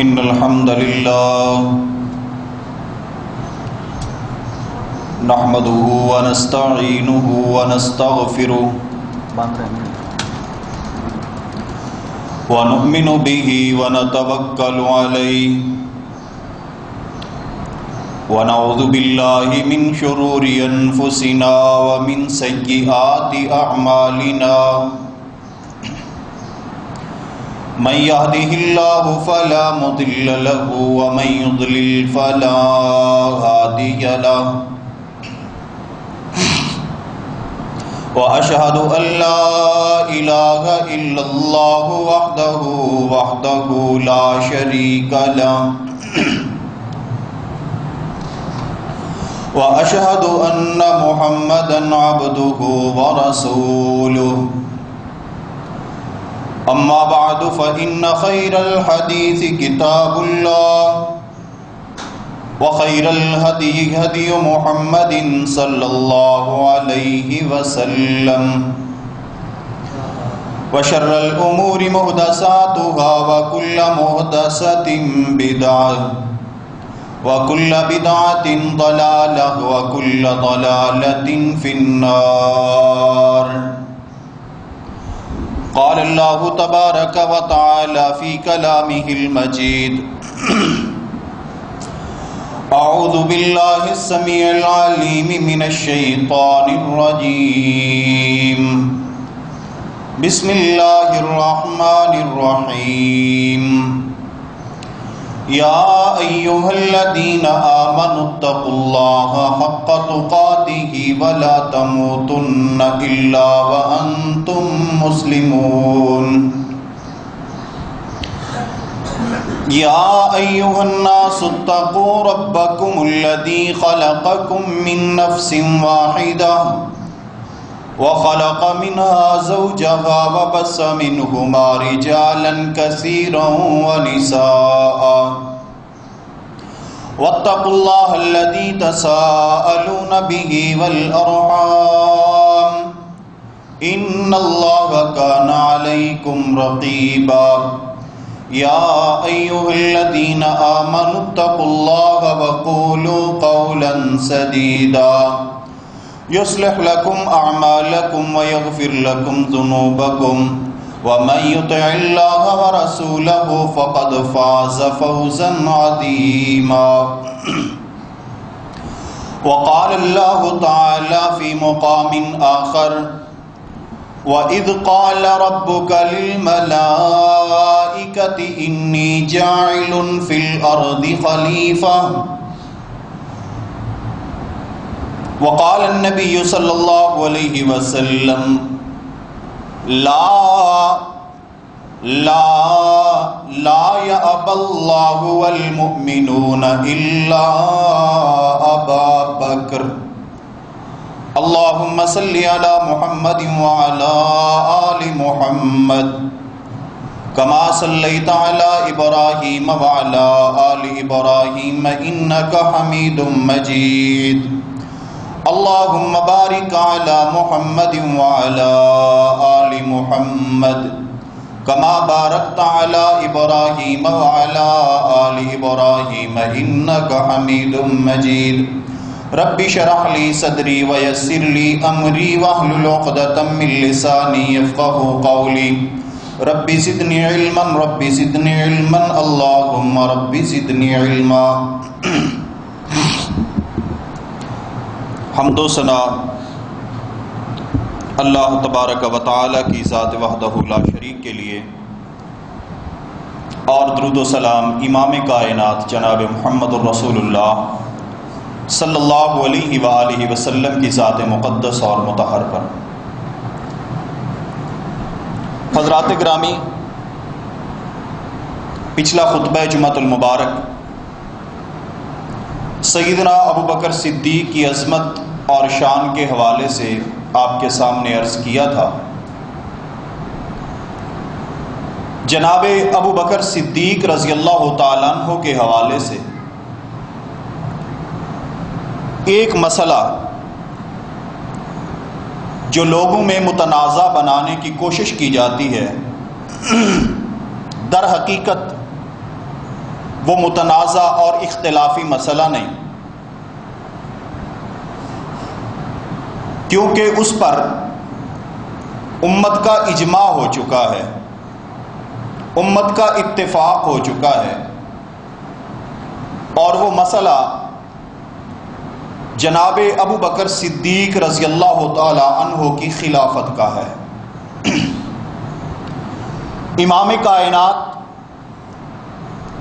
ان الحمد لله نحمده ونستعينه ونستغفره ونؤمن به ونتوكل عليه ونعوذ بالله من شرور انفسنا ومن سيئات اعمالنا من يهده الله فلا مضل له ومن يضلل فلا هادي له وأشهد أن لا إله إلا الله وحده لا شريك له وأشهد أن محمدا عبده ورسوله أما بعد فإن خير الحديث كتاب الله وخير الهدي هدي محمد صلى الله عليه وسلم وشر الأمور محدثاتها وكل محدثة بدعة وكل بدعة ضلالة وكل ضلالة في النار. قال اللہ تبارک و تعالی فی کلامہ المجید اعوذ باللہ السمیع العلیم من الشیطان الرجیم بسم اللہ الرحمن الرحیم یا ایہا الذین آمنوا اتقوا اللہ حق تقاتہ ولا تموتن الا وانتم مسلمون. یا ایہا الناس اتقوا ربکم الذی خلقکم من نفس واحدہ وَخَلَقَ مِنْهَا زَوْجَهَا وَبَثَّ مِنْهُمَا رِجَالًا كَثِيرًا وَنِسَاءً وَاتَّقُوا اللَّهَ الَّذِي تَسَاءَلُونَ بِهِ وَالْأَرْحَامَ إِنَّ اللَّهَ كَانَ عَلَيْكُمْ رَقِيبًا. يَا أَيُّهَا الَّذِينَ آمَنُوا اتَّقُوا اللَّهَ وَقُولُوا قَوْلًا سَدِيدًا يصلح لكم أعمالكم ويغفر لكم ذنوبكم ومن يطع الله ورسوله فقد فاز فوزا عظيما. وقال الله تعالى في مقام آخر وإذ قال ربك للملائكة إني جاعل في الأرض خليفة وقال النبي صلى الله عليه وسلم لا يأبى الله والمؤمنون إلا أبا بكر اللهم صل على محمد وعلى آل محمد كما صليت على إبراهيم وعلى آل إبراهيم إنك حميد مجيد اللهم بارك على محمد وعلى آل محمد كما باركت على إبراهيم وعلى آل إبراهيم إنك حميد مجيد. رب اشرح لي صدري ويسر لي أمري واحلل عقدة من لساني يفقهوا قولي. رب زدني علما اللهم رب زدني علما. حمد و ثنا اللہ تبارک و تعالی کی ذات وحدہ لا شریک کے لیے اور درود و سلام امام کائنات جناب محمد الرسول اللہ صلی اللہ علیہ وآلہ وسلم کی ذات مقدس اور مطہر پر. حضرات گرامی، پچھلا خطبہ جمعۃ المبارک سیدنا ابو بکر صدیق کی عظمت اور شان کے حوالے سے آپ کے سامنے عرض کیا تھا۔ جناب ابو بکر صدیق رضی اللہ تعالیٰ عنہ کے حوالے سے ایک مسئلہ جو لوگوں میں متنازع بنانے کی کوشش کی جاتی ہے، در حقیقت وہ متنازع اور اختلافی مسئلہ نہیں، کیونکہ اس پر امت کا اجماع ہو چکا ہے، امت کا اتفاق ہو چکا ہے، اور وہ مسئلہ جناب ابو بکر صدیق رضی اللہ تعالی عنہ کی خلافت کا ہے۔ امام کائنات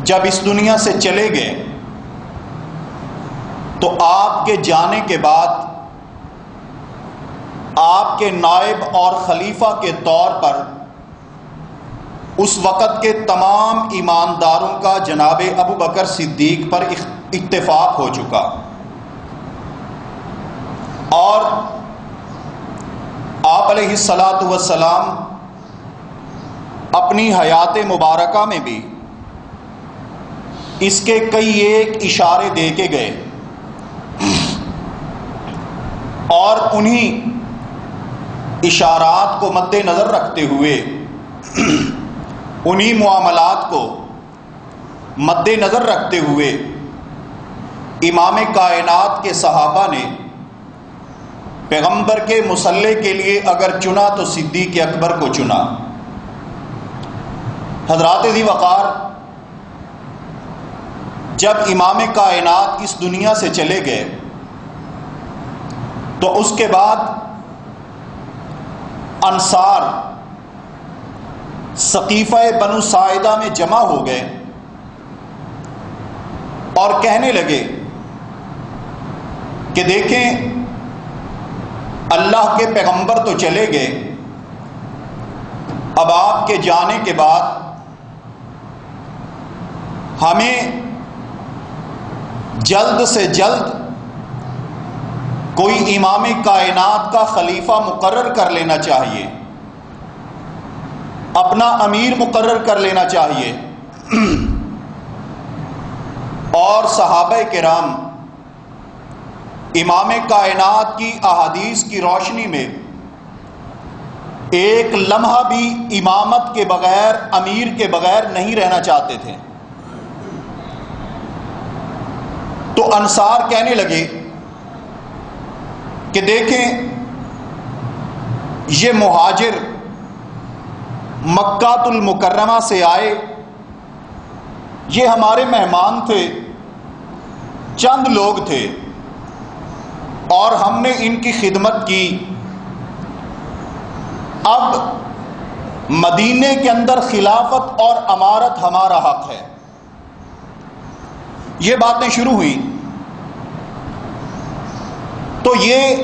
جب اس دنیا سے چلے گئے تو آپ کے جانے کے بعد آپ کے نائب اور خلیفہ کے طور پر اس وقت کے تمام ایمانداروں کا جناب ابو بکر صدیق پر اتفاق ہو چکا، اور آپ علیہ الصلاۃ والسلام اپنی حیات مبارکہ میں بھی اس کے کئی ایک اشارے دے کے گئے، اور انہی اشارات کو مد نظر رکھتے ہوئے، انہی معاملات کو مد نظر رکھتے ہوئے امام کائنات کے صحابہ نے پیغمبر کے مصلح کے لیے اگر چنا تو صدیق اکبر کو چنا۔ حضرات ذی وقار جب امام کائنات اس دنیا سے چلے گئے تو اس کے بعد انصار سقیفہ بنو ساعدہ میں جمع ہو گئے اور کہنے لگے کہ دیکھیں، اللہ کے پیغمبر تو چلے گئے، اب آپ کے جانے کے بعد ہمیں جلد سے جلد کوئی امام کائنات کا خلیفہ مقرر کر لینا چاہیے، اپنا امیر مقرر کر لینا چاہیے۔ اور صحابہ کرام امام کائنات کی احادیث کی روشنی میں ایک لمحہ بھی امامت کے بغیر، امیر کے بغیر نہیں رہنا چاہتے تھے۔ تو انصار کہنے لگے کہ دیکھیں، یہ مہاجر مکۃ المکرمہ سے آئے، یہ ہمارے مہمان تھے، چند لوگ تھے، اور ہم نے ان کی خدمت کی، اب مدینے کے اندر خلافت اور امارت ہمارا حق ہے۔ یہ باتیں شروع ہوئیں تو یہ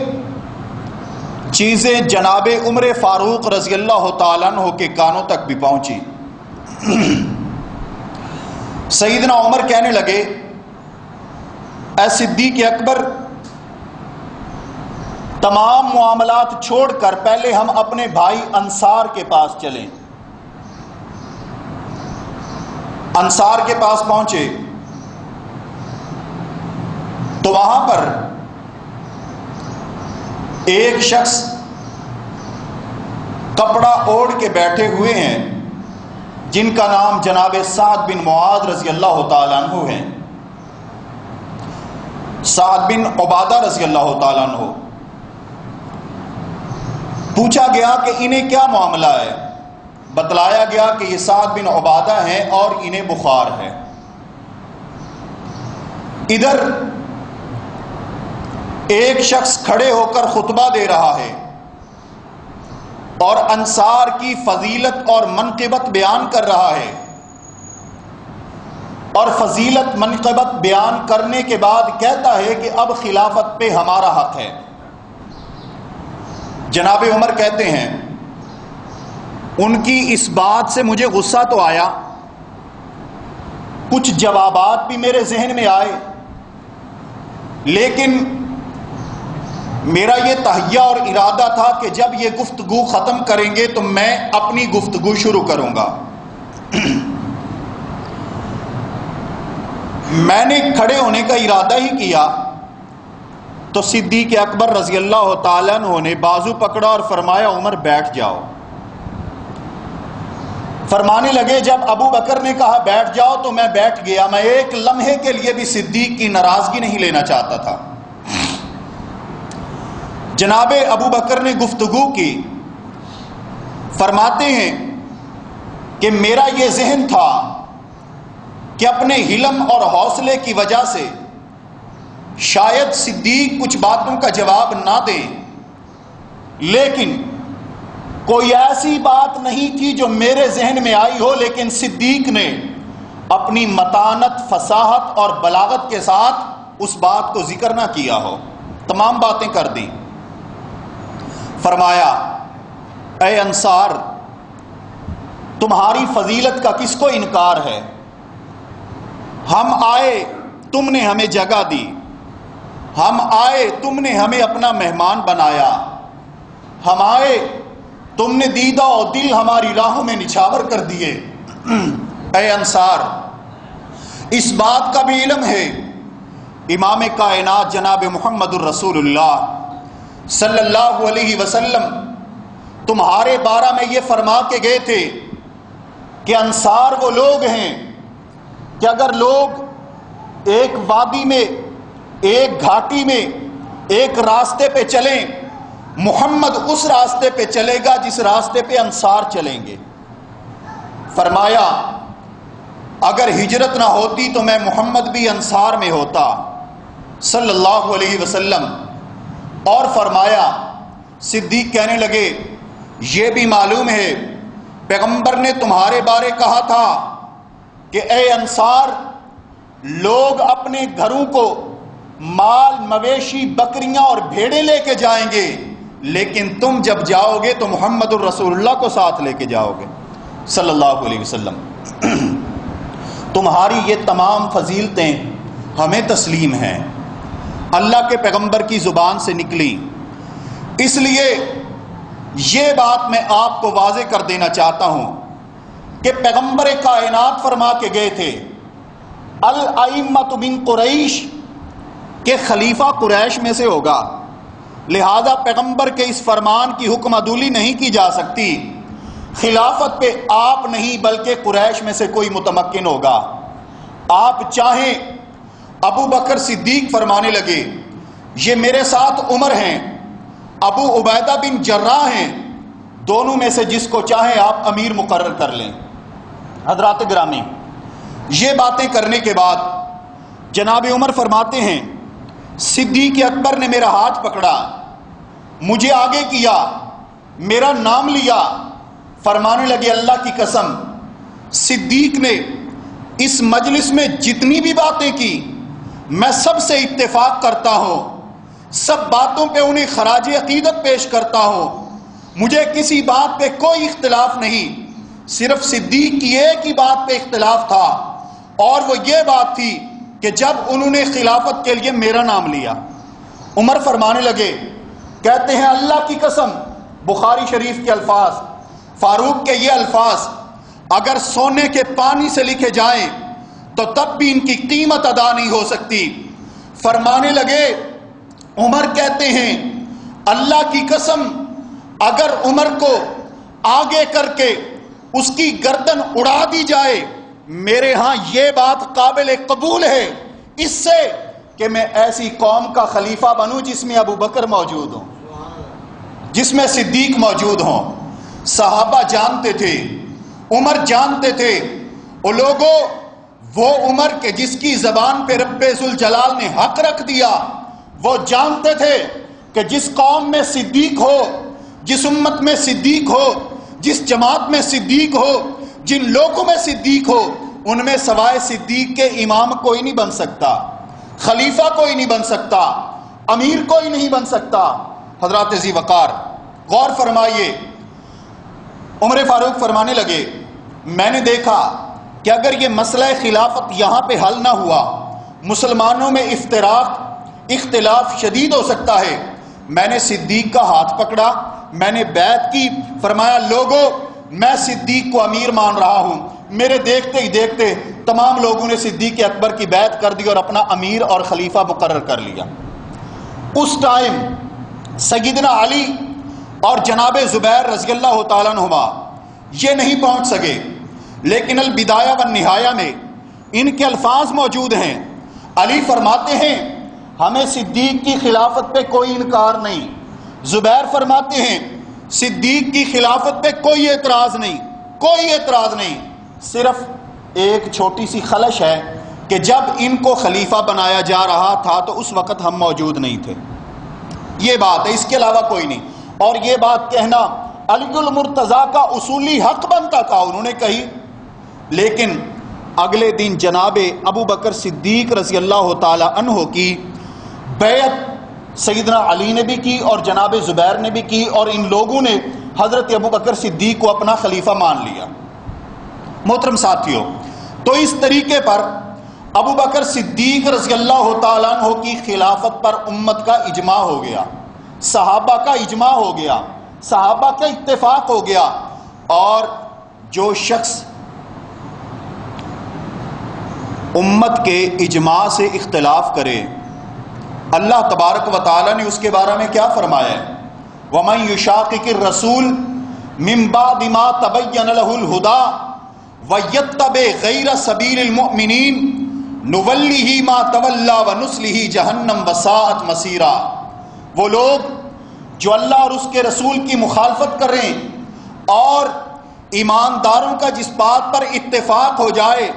چیزیں جناب عمر فاروق رضی اللہ تعالیٰ عنہ کے کانوں تک بھی پہنچی۔ سیدنا عمر کہنے لگے، اے صدیق اکبر، تمام معاملات چھوڑ کر پہلے ہم اپنے بھائی انصار کے پاس چلیں۔ انصار کے پاس پہنچے تو وہاں پر ایک شخص کپڑا اوڑھ کے بیٹھے ہوئے ہیں، جن کا نام جناب سعد بن معاذ رضی اللہ تعالیٰ عنہ ہے، سعد بن عبادہ رضی اللہ تعالیٰ عنہ۔ پوچھا گیا کہ انہیں کیا معاملہ ہے، بتلایا گیا کہ یہ سعد بن عبادہ ہیں اور انہیں بخار ہے۔ ادھر ایک شخص کھڑے ہو کر خطبہ دے رہا ہے اور انصار کی فضیلت اور منقبت بیان کر رہا ہے، اور فضیلت منقبت بیان کرنے کے بعد کہتا ہے کہ اب خلافت پہ ہمارا حق ہے۔ جناب عمر کہتے ہیں، ان کی اس بات سے مجھے غصہ تو آیا، کچھ جوابات بھی میرے ذہن میں آئے، لیکن میرا یہ تہیہ اور ارادہ تھا کہ جب یہ گفتگو ختم کریں گے تو میں اپنی گفتگو شروع کروں گا۔ میں نے کھڑے ہونے کا ارادہ ہی کیا تو صدیق اکبر رضی اللہ تعالیٰ عنہ نے بازو پکڑا اور فرمایا عمر بیٹھ جاؤ۔ فرمانے لگے جب ابو بکر نے کہا بیٹھ جاؤ تو میں بیٹھ گیا۔ میں ایک لمحے کے لیے بھی صدیق کی ناراضگی نہیں لینا چاہتا تھا۔ جناب ابو بکر نے گفتگو کی، فرماتے ہیں کہ میرا یہ ذہن تھا کہ اپنے حلم اور حوصلے کی وجہ سے شاید صدیق کچھ باتوں کا جواب نہ دیں، لیکن کوئی ایسی بات نہیں تھی جو میرے ذہن میں آئی ہو، لیکن صدیق نے اپنی متانت، فصاحت اور بلاغت کے ساتھ اس بات کو ذکر نہ کیا ہو، تمام باتیں کر دیں۔ فرمایا اے انصار، تمہاری فضیلت کا کس کو انکار ہے؟ ہم آئے تم نے ہمیں جگہ دی، ہم آئے تم نے ہمیں اپنا مہمان بنایا، ہم آئے تم نے دیدہ اور دل ہماری راہوں میں نچھاور کر دیے۔ اے انصار، اس بات کا بھی علم ہے امام کائنات جناب محمد الرسول اللہ صلی اللہ علیہ وسلم تمہارے بارہ میں یہ فرما کے گئے تھے کہ انصار وہ لوگ ہیں کہ اگر لوگ ایک وادی میں، ایک گھاٹی میں، ایک راستے پہ چلیں، محمد اس راستے پہ چلے گا جس راستے پہ انصار چلیں گے۔ فرمایا اگر ہجرت نہ ہوتی تو میں محمد بھی انصار میں ہوتا صلی اللہ علیہ وسلم۔ اور فرمایا، صدیق کہنے لگے یہ بھی معلوم ہے پیغمبر نے تمہارے بارے کہا تھا کہ اے انصار، لوگ اپنے گھروں کو مال، مویشی، بکریاں اور بھیڑے لے کے جائیں گے، لیکن تم جب جاؤ گے تو محمد الرسول اللہ کو ساتھ لے کے جاؤ گے صلی اللہ علیہ وسلم۔ تمہاری یہ تمام فضیلتیں ہمیں تسلیم ہیں، اللہ کے پیغمبر کی زبان سے نکلی، اس لیے یہ بات میں آپ کو واضح کر دینا چاہتا ہوں کہ پیغمبر کائنات فرما کے گئے تھے الائمۃ من قریش کہ خلیفہ قریش میں سے ہوگا، لہذا پیغمبر کے اس فرمان کی حکم عدولی نہیں کی جا سکتی، خلافت پہ آپ نہیں بلکہ قریش میں سے کوئی متمکن ہوگا۔ آپ چاہیں، ابو بکر صدیق فرمانے لگے یہ میرے ساتھ عمر ہیں، ابو عبیدہ بن جراح ہیں، دونوں میں سے جس کو چاہیں آپ امیر مقرر کر لیں۔ حضرات گرامی، یہ باتیں کرنے کے بعد جناب عمر فرماتے ہیں صدیق اکبر نے میرا ہاتھ پکڑا، مجھے آگے کیا، میرا نام لیا۔ فرمانے لگے اللہ کی قسم، صدیق نے اس مجلس میں جتنی بھی باتیں کی میں سب سے اتفاق کرتا ہوں، سب باتوں پہ انہیں خراج عقیدت پیش کرتا ہوں، مجھے کسی بات پہ کوئی اختلاف نہیں، صرف صدیق کی ایک ہی بات پہ اختلاف تھا اور وہ یہ بات تھی کہ جب انہوں نے خلافت کے لیے میرا نام لیا۔ عمر فرمانے لگے، کہتے ہیں اللہ کی قسم، بخاری شریف کے الفاظ، فاروق کے یہ الفاظ اگر سونے کے پانی سے لکھے جائیں تو تب بھی ان کی قیمت ادا نہیں ہو سکتی۔ فرمانے لگے عمر، کہتے ہیں اللہ کی قسم اگر عمر کو آگے کر کے اس کی گردن اڑا دی جائے میرے ہاں یہ بات قابل قبول ہے، اس سے کہ میں ایسی قوم کا خلیفہ بنوں جس میں ابو بکر موجود ہوں، جس میں صدیق موجود ہوں۔ صحابہ جانتے تھے، عمر جانتے تھے، وہ لوگوں، وہ عمر کے جس کی زبان پہ رب ذوالجلال نے حق رکھ دیا، وہ جانتے تھے کہ جس قوم میں صدیق ہو، جس امت میں صدیق ہو، جس جماعت میں صدیق ہو، جن لوگوں میں صدیق ہو، ان میں سوائے صدیق کے امام کوئی نہیں بن سکتا، خلیفہ کوئی نہیں بن سکتا، امیر کوئی نہیں بن سکتا۔ حضرات ذی وقار، غور فرمائیے، عمر فاروق فرمانے لگے میں نے دیکھا کہ اگر یہ مسئلہ خلافت یہاں پہ حل نہ ہوا، مسلمانوں میں افتراق، اختلاف شدید ہو سکتا ہے۔ میں نے صدیق کا ہاتھ پکڑا، میں نے بیعت کی، فرمایا لوگوں میں صدیق کو امیر مان رہا ہوں۔ میرے دیکھتے ہی دیکھتے تمام لوگوں نے صدیق اکبر کی بیعت کر دی اور اپنا امیر اور خلیفہ مقرر کر لیا۔ اس ٹائم سیدنا علی اور جناب زبیر رضی اللہ تعالیٰ عنہما یہ نہیں پہنچ سکے، لیکن البدایہ والنہایہ میں ان کے الفاظ موجود ہیں۔ علی فرماتے ہیں ہمیں صدیق کی خلافت پہ کوئی انکار نہیں، زبیر فرماتے ہیں صدیق کی خلافت پہ کوئی اعتراض نہیں، کوئی اعتراض نہیں، صرف ایک چھوٹی سی خلش ہے کہ جب ان کو خلیفہ بنایا جا رہا تھا تو اس وقت ہم موجود نہیں تھے۔ یہ بات ہے، اس کے علاوہ کوئی نہیں۔ اور یہ بات کہنا علی المرتضیٰ کا اصولی حق بنتا تھا، انہوں نے کہی، لیکن اگلے دن جناب ابو بکر صدیق رضی اللہ تعالی عنہ کی بیعت سیدنا علی نے بھی کی اور جناب زبیر نے بھی کی، اور ان لوگوں نے حضرت ابو بکر صدیق کو اپنا خلیفہ مان لیا۔ محترم ساتھیوں، تو اس طریقے پر ابو بکر صدیق رضی اللہ تعالیٰ عنہ کی خلافت پر امت کا اجماع ہو گیا، صحابہ کا اجماع ہو گیا، صحابہ کا اتفاق ہو گیا، اور جو شخص امت کے اجماع سے اختلاف کرے، اللہ تبارک و تعالی نے اس کے بارے میں کیا فرمایا ہے؟ وَمَن يُشَاقِقِ الرَّسُولَ مِن بَعْدِ مَا تَبَيَّنَ لَهُ الْهُدَى وَيَتَّبِعْ غَيْرَ سَبِيلِ الْمُؤْمِنِينَ نُوَلِّهِ مَا تَوَلَّى وَنُصْلِهِ جَهَنَّمَ وَسَاءَتْ مَصِيرًا۔ وہ لوگ جو اللہ اور اس کے رسول کی مخالفت کریں اور ایمانداروں کا جس بات پر اتفاق ہو جائے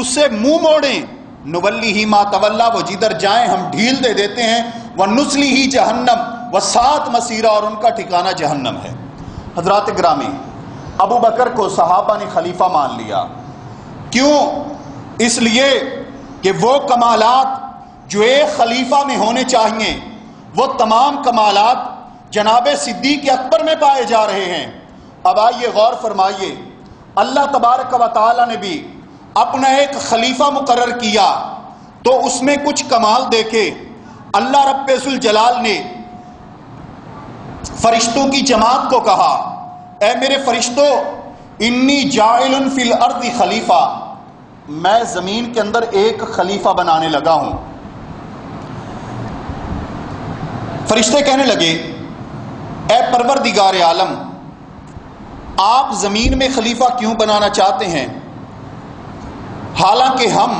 اس سے منہ موڑیں، نولیہ ما تولیٰ، وہ جدھر جائیں ہم ڈھیل دے دیتے ہیں، ونصلیہ جہنم وساءت مسیرہ، اور ان کا ٹھکانہ جہنم ہے۔ حضرات گرامی، ابو بکر کو صحابہ نے خلیفہ مان لیا، کیوں؟ اس لیے کہ وہ کمالات جو ایک خلیفہ میں ہونے چاہیے وہ تمام کمالات جناب صدیق اکبر میں پائے جا رہے ہیں۔ اب آئیے غور فرمائیے، اللہ تبارک و تعالی نے بھی اپنا ایک خلیفہ مقرر کیا تو اس میں کچھ کمال دیکھے۔ اللہ رب ذوالجلال نے فرشتوں کی جماعت کو کہا، اے میرے فرشتوں، انی جاعل فی الارض خلیفہ، میں زمین کے اندر ایک خلیفہ بنانے لگا ہوں۔ فرشتے کہنے لگے، اے پروردگار عالم، آپ زمین میں خلیفہ کیوں بنانا چاہتے ہیں؟ حالانکہ ہم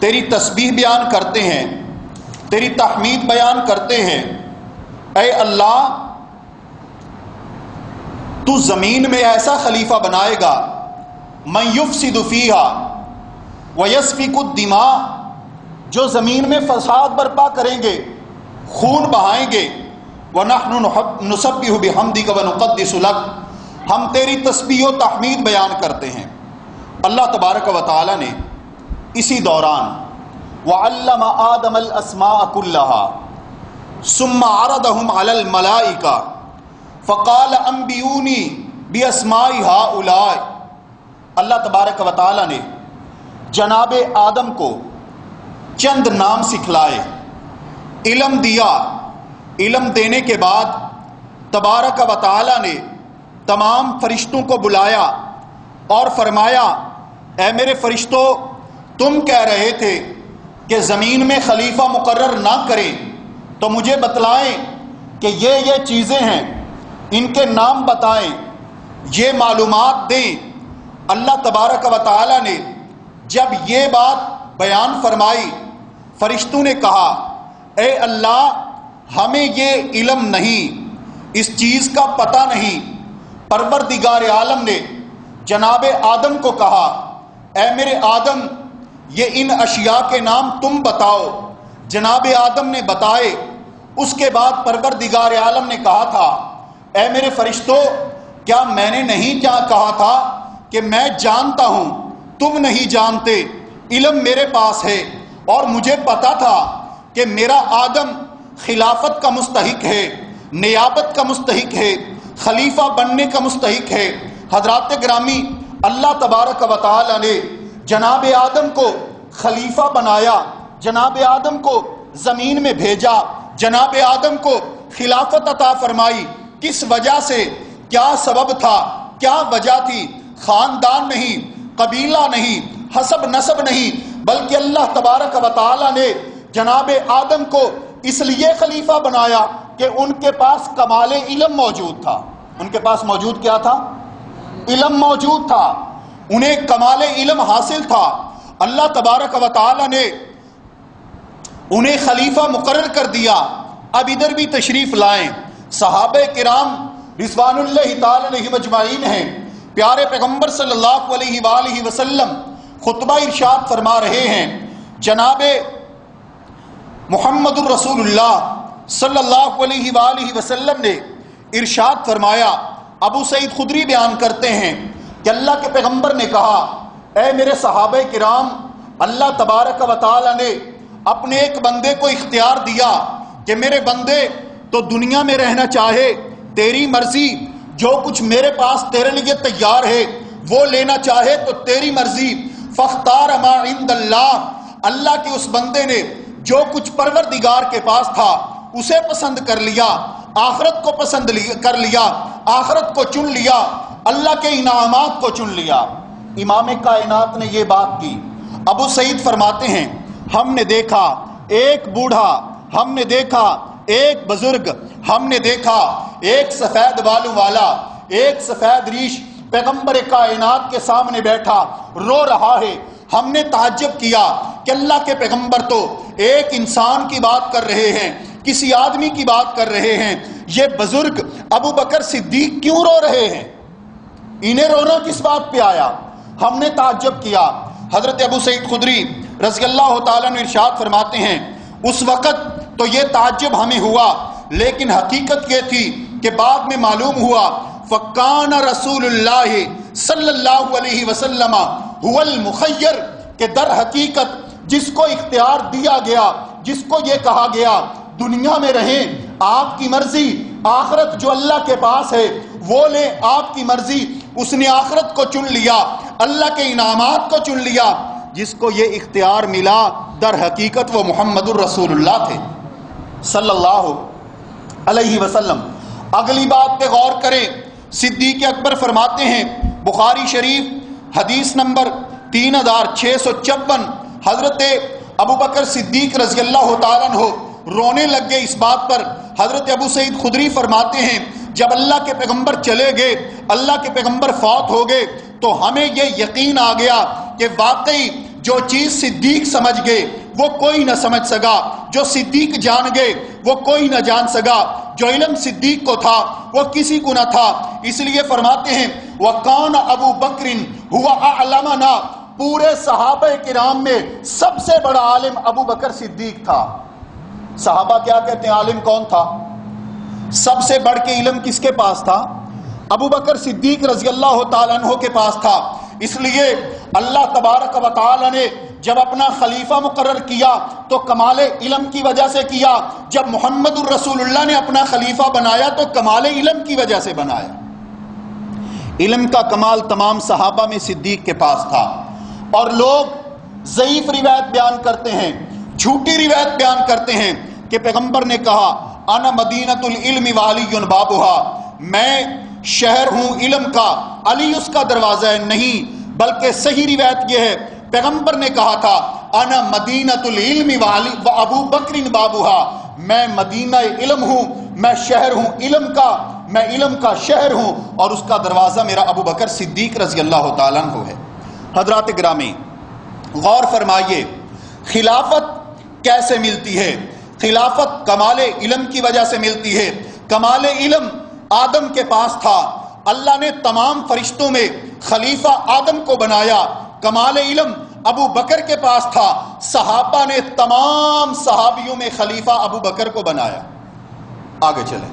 تیری تسبیح بیان کرتے ہیں، تیری تحمید بیان کرتے ہیں۔ اے اللہ، تو زمین میں ایسا خلیفہ بنائے گا، من یفسد فیہا ویسفک الدماء، جو زمین میں فساد برپا کریں گے، خون بہائیں گے، وَنَحْنُ نُسَبِّحُ بِحَمْدِكَ وَنُقَدِّسُ لَكَ، ہم تیری تسبیح و تحمید بیان کرتے ہیں۔ اللہ تبارک و تعالی نے اسی دوران وَعَلَّمَ آدَمَ الْأَسْمَاءَ كُلَّهَا ثُمَّ عَرَضَهُمْ عَلَى الْمَلَائِكَةِ فَقَالَ أَنْبِئُونِي بِأَسْمَاءِ هَؤُلَاءِ۔ اللہ تبارک و تعالی نے جناب آدم کو چند نام سکھلائے، علم دیا، علم دینے کے بعد تبارک و تعالی نے تمام فرشتوں کو بلایا اور فرمایا، اے میرے فرشتوں، تم کہہ رہے تھے کہ زمین میں خلیفہ مقرر نہ کریں، تو مجھے بتلائیں کہ یہ چیزیں ہیں، ان کے نام بتائیں، یہ معلومات دیں۔ اللہ تبارک و تعالی نے جب یہ بات بیان فرمائی، فرشتوں نے کہا، اے اللہ، ہمیں یہ علم نہیں، اس چیز کا پتہ نہیں۔ پروردگار عالم نے جناب آدم کو کہا، اے میرے آدم، یہ ان اشیاء کے نام تم بتاؤ۔ جناب آدم نے بتائے، اس کے بعد پروردگار عالم نے کہا تھا، اے میرے فرشتوں، کیا میں نے نہیں کہا تھا کہ میں جانتا ہوں، تم نہیں جانتے، علم میرے پاس ہے، اور مجھے پتا تھا کہ میرا آدم خلافت کا مستحق ہے، نیابت کا مستحق ہے، خلیفہ بننے کا مستحق ہے۔ حضرات گرامی، اللہ تبارک و تعالی نے جناب آدم کو خلیفہ بنایا، جناب آدم کو زمین میں بھیجا، جناب آدم کو خلافت عطا فرمائی، کس وجہ سے؟ کیا سبب تھا؟ کیا وجہ تھی؟ خاندان نہیں، قبیلہ نہیں، حسب نسب نہیں، بلکہ اللہ تبارک و تعالی نے جناب آدم کو اس لیے خلیفہ بنایا کہ ان کے پاس کمال علم موجود تھا۔ ان کے پاس موجود کیا تھا؟ علم موجود تھا، انہیں کمال علم حاصل تھا۔ اللہ تبارک و تعالی نے انہیں خلیفہ مقرر کر دیا۔ اب ادھر بھی تشریف لائیں، صحابہ کرام رضوان اللہ تعالی علیہم اجمعین ہیں۔ پیارے پیغمبر صلی اللہ علیہ وآلہ وسلم خطبہ ارشاد فرما رہے ہیں، جناب محمد الرسول اللہ صلی اللہ علیہ وآلہ وسلم نے ارشاد فرمایا، ابو سعید خدری بیان کرتے ہیں کہ اللہ کے پیغمبر نے کہا، اے میرے صحابہ کرام، اللہ تبارک و تعالی نے اپنے ایک بندے کو اختیار دیا کہ میرے بندے تو دنیا میں رہنا چاہے تیری مرضی، جو کچھ میرے پاس تیرے لیے تیار ہے وہ لینا چاہے تو تیری مرضی، فاختار ما عند اللہ، اللہ کے اس بندے نے جو کچھ پروردگار کے پاس تھا اسے پسند کر لیا، آخرت کو پسند کر لیا، آخرت کو چن لیا، اللہ کے انعامات کو چن لیا۔ امام کائنات نے یہ بات کی۔ ابو سعید فرماتے ہیں، ہم نے دیکھا ایک بوڑھا، ہم نے دیکھا ایک بزرگ، ہم نے دیکھا ایک سفید بالوں والا، ایک سفید ریش پیغمبر کائنات کے سامنے بیٹھا رو رہا ہے۔ ہم نے تعجب کیا کہ اللہ کے پیغمبر تو ایک انسان کی بات کر رہے ہیں، کسی آدمی کی بات کر رہے ہیں، یہ بزرگ ابو بکر صدیق کیوں رو رہے ہیں؟ انہیں رونا کس بات پہ آیا؟ ہم نے تعجب کیا۔ حضرت ابو سعید خدری رضی اللہ تعالیٰ نے ارشاد فرماتے ہیں، اس وقت تو یہ تعجب ہمیں ہوا، لیکن حقیقت یہ تھی کہ بعد میں معلوم ہوا، فکان رسول اللہ صلی اللہ علیہ وسلم هو المخیر، کہ در حقیقت جس کو اختیار دیا گیا، جس کو یہ کہا گیا دنیا میں رہیں آپ کی مرضی، آخرت جو اللہ کے پاس ہے وہ لیں آپ کی مرضی، اس نے آخرت کو چن لیا، اللہ کے انعامات کو چن لیا۔ جس کو یہ اختیار ملا در حقیقت وہ محمد الرسول اللہ تھے صلی اللہ علیہ وسلم۔ اگلی بات پہ غور کریں، صدیق اکبر فرماتے ہیں، بخاری شریف حدیث نمبر 3654، حضرت ابو بکر صدیق رضی اللہ تعالیٰ عنہ رونے لگ گئے اس بات پر۔ حضرت ابو سعید خدری فرماتے ہیں، جب اللہ کے پیغمبر چلے گئے، اللہ کے پیغمبر فوت ہو گئے، تو ہمیں یہ یقین آ گیا کہ واقعی جو چیز صدیق سمجھ گئے وہ کوئی نہ سمجھ سکا، جو صدیق جان گئے وہ کوئی نہ جان سکا، جو علم صدیق کو تھا وہ کسی کو نہ تھا۔ اس لیے فرماتے ہیں، وَقَانَ أَبُو بَكْرٍ هُوَ أَعْلَمَنَا، پورے صحابہ کرام میں سب سے بڑا عالم ابو بکر صدیق تھا۔ صحابہ کیا کہتے ہیں عالم کون تھا؟ سب سے بڑھ کے علم کس کے پاس تھا؟ ابو بکر صدیق رضی اللہ تعالیٰ عنہ کے پاس تھا۔ اس لیے اللہ تبارک و تعالیٰ نے جب اپنا خلیفہ مقرر کیا تو کمال علم کی وجہ سے کیا، جب محمد الرسول اللہ نے اپنا خلیفہ بنایا تو کمال علم کی وجہ سے بنایا۔ علم کا کمال تمام صحابہ میں صدیق کے پاس تھا، اور لوگ ضعیف روایت بیان کرتے ہیں، جھوٹی روایت بیان کرتے ہیں کہ پیغمبر نے کہا، انا مدینۃ العلم وعلی بابها، میں شہر ہوں علم کا، علی اس کا دروازہ ہے۔ نہیں، بلکہ صحیح روایت یہ ہے، پیغمبر نے کہا تھا، انا مدینۃ العلم وعلی وابو بکر بابها، میں مدینہ علم ہوں، میں شہر ہوں علم کا، میں علم کا شہر ہوں، اور اس کا دروازہ میرا ابو بکر صدیق رضی اللہ تعالیٰ عنہ ہے۔ حضرات گرامی، غور فرمائیے، خلافت کیسے ملتی ہے؟ خلافت کمال علم کی وجہ سے ملتی ہے۔ کمال علم آدم کے پاس تھا، اللہ نے تمام فرشتوں میں خلیفہ آدم کو بنایا، کمال علم ابو بکر کے پاس تھا، صحابہ نے تمام صحابیوں میں خلیفہ ابو بکر کو بنایا۔ آگے چلیں،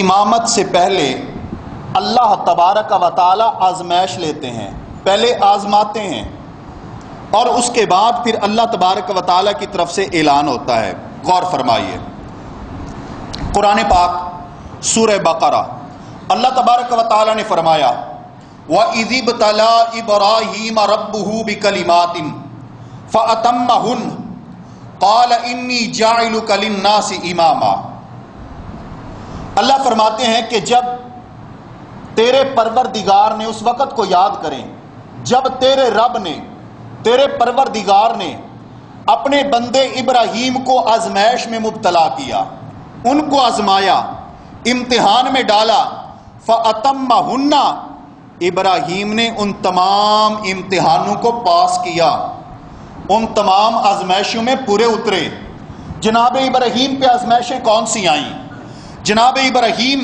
امامت سے پہلے اللہ تبارک و تعالی آزمائش لیتے ہیں، پہلے آزماتے ہیں، اور اس کے بعد پھر اللہ تبارک و تعالیٰ کی طرف سے اعلان ہوتا ہے۔ غور فرمائیے، قرآن پاک سورہ بقرہ، اللہ تبارک و تعالیٰ نے فرمایا، وَإِذِ ابْتَلَىٰ إِبْرَاهِيمَ رَبُّهُ بِكَلِمَاتٍ فَأَتَمَّهُنَّ قَالَ إِنِّي جَاعِلُكَ لِلنَّاسِ إِمَامًا. اللہ فرماتے ہیں کہ جب تیرے پروردگار نے، اس وقت کو یاد کریں جب تیرے رب نے، تیرے پروردگار نے اپنے بندے ابراہیم کو آزمائش میں مبتلا کیا، ان کو آزمایا، امتحان میں ڈالا. فَأَتَمَّهُنَّ، ابراہیم نے ان تمام امتحانوں کو پاس کیا، ان تمام آزمائشوں میں پورے اترے. جناب ابراہیم پہ آزمائشیں کون سی آئیں؟ جناب ابراہیم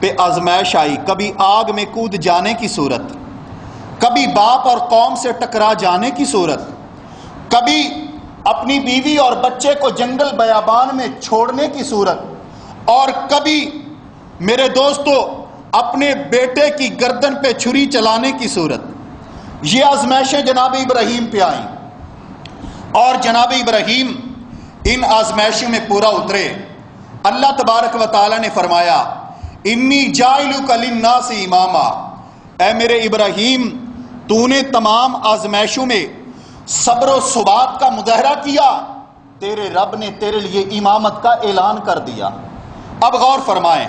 پہ آزمائش آئی کبھی آگ میں کود جانے کی صورت، کبھی باپ اور قوم سے ٹکرا جانے کی صورت، کبھی اپنی بیوی اور بچے کو جنگل بیابان میں چھوڑنے کی صورت، اور کبھی میرے دوستو اپنے بیٹے کی گردن پہ چھری چلانے کی صورت. یہ آزمائشیں جناب ابراہیم پہ آئیں اور جناب ابراہیم ان آزمائشوں میں پورا اترے. اللہ تبارک و تعالیٰ نے فرمایا انی جاعلک للناس اماما، اے میرے ابراہیم تو نے تمام آزمائشوں میں صبر و ثبات کا مظاہرہ کیا، تیرے رب نے تیرے لیے امامت کا اعلان کر دیا. اب غور فرمائیں،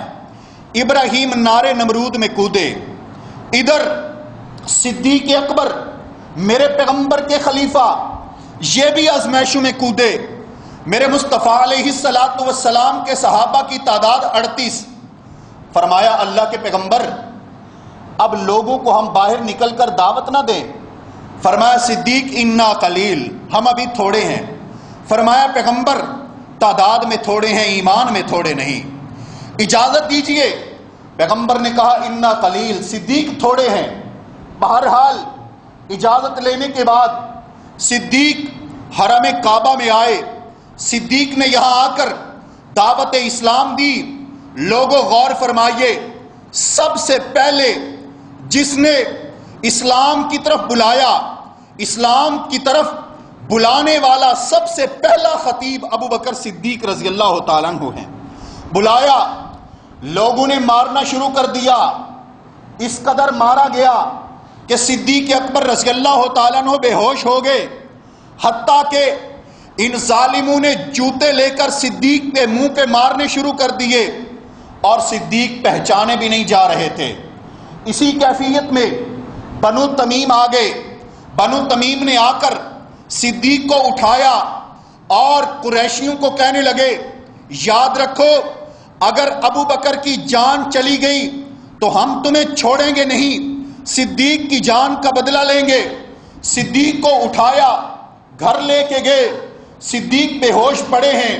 ابراہیم نعرے نمرود میں کودے، ادھر صدیق اکبر میرے پیغمبر کے خلیفہ یہ بھی آزمائشوں میں کودے. میرے مصطفیٰ علیہ الصلوۃ والسلام کے صحابہ کی تعداد 38. فرمایا اللہ کے پیغمبر اب لوگوں کو ہم باہر نکل کر دعوت نہ دیں. فرمایا صدیق انا قلیل، ہم ابھی تھوڑے ہیں. فرمایا پیغمبر تعداد میں تھوڑے ہیں، ایمان میں تھوڑے نہیں، اجازت دیجئے. پیغمبر نے کہا انا قلیل، صدیق تھوڑے ہیں. بہرحال اجازت لینے کے بعد صدیق حرم کعبہ میں آئے. صدیق نے یہاں آ کر دعوت اسلام دی. لوگوں غور فرمائیے، سب سے پہلے جس نے اسلام کی طرف بلایا، اسلام کی طرف بلانے والا سب سے پہلا خطیب ابوبکر صدیق رضی اللہ تعالیٰ عنہ ہیں. بلایا، لوگوں نے مارنا شروع کر دیا. اس قدر مارا گیا کہ صدیق اکبر رضی اللہ تعالیٰ عنہ بے ہوش ہو گئے. حتیٰ کہ ان ظالموں نے جوتے لے کر صدیق کے منہ پہ مارنے شروع کر دیے اور صدیق پہچانے بھی نہیں جا رہے تھے. اسی کیفیت میں بنو تمیم آ گئے. بنو تمیم نے آ کر صدیق کو اٹھایا اور قریشیوں کو کہنے لگے یاد رکھو اگر ابو بکر کی جان چلی گئی تو ہم تمہیں چھوڑیں گے نہیں، صدیق کی جان کا بدلہ لیں گے. صدیق کو اٹھایا، گھر لے کے گئے. صدیق بے ہوش پڑے ہیں.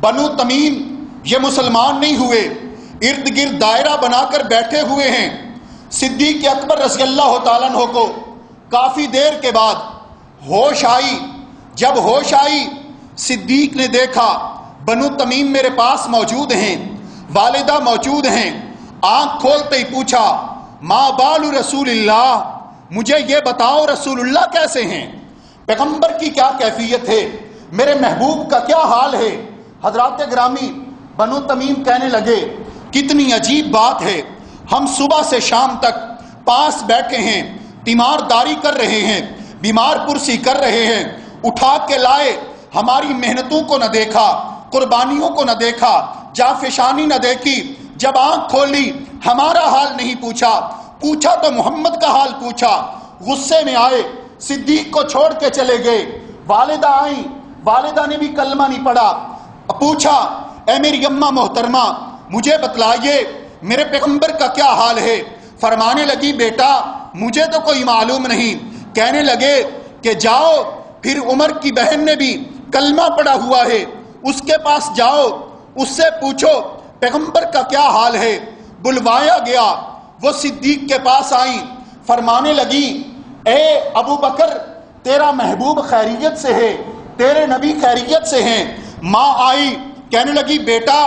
بنو تمیم یہ مسلمان نہیں ہوئے، ارد گرد دائرہ بنا کر بیٹھے ہوئے ہیں. صدیق اکبر رضی اللہ تعالیٰ عنہ کو کافی دیر کے بعد ہوش آئی. جب ہوش آئی صدیق نے دیکھا بنو تمیم میرے پاس موجود ہیں، والدہ موجود ہیں. آنکھ کھولتے ہی پوچھا ما بال رسول اللہ، مجھے یہ بتاؤ رسول اللہ کیسے ہیں، پیغمبر کی کیا کیفیت ہے، میرے محبوب کا کیا حال ہے. حضرات گرامی بنو تمیم کہنے لگے کتنی عجیب بات ہے، ہم صبح سے شام تک پاس بیٹھے ہیں، تیمارداری کر رہے ہیں، بیمار پرسی کر رہے ہیں، اٹھا کے لائے، ہماری محنتوں کو نہ دیکھا، قربانیوں کو نہ دیکھا، جافشانی نہ دیکھی. جب آنکھ کھولی ہمارا حال نہیں پوچھا، پوچھا تو محمد کا حال پوچھا. غصے میں آئے، صدیق کو چھوڑ کے چلے گئے. والدہ آئیں، والدہ نے بھی کلمہ نہیں پڑھا. پوچھا اے میری اماں محترمہ مجھے بتلائیے میرے پیغمبر کا کیا حال ہے. فرمانے لگی بیٹا مجھے تو کوئی معلوم نہیں. کہنے لگے کہ جاؤ، پھر عمر کی بہن نے بھی کلمہ پڑا ہوا ہے، اس کے پاس جاؤ، اس سے پوچھو پیغمبر کا کیا حال ہے. بلوایا گیا، وہ صدیق کے پاس آئیں. فرمانے لگی اے ابو بکر تیرا محبوب خیریت سے ہے، تیرے نبی خیریت سے ہیں. ماں آئی، کہنے لگی بیٹا